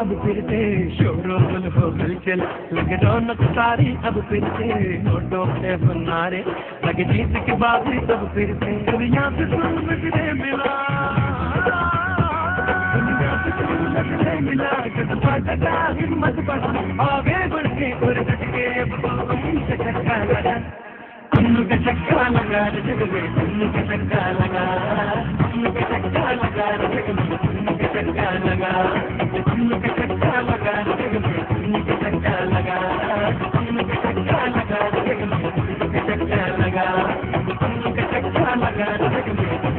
अब फिर से शोरों हो हलचल लगे रौनक सारी अब फिर से नोटों से बुनारे लगे जीत के बाद अब फिर से दुनिया से मुझे मिला दुनिया से मुझे मिला कटपटा हिम्मत पर आगे बढ़ के और डट के मुझसे चक्का लगा उनका चक्का लगा जग में उनका चक्का लगा उनका चक्का लगा जग में उनका चक्का लगा I'm gonna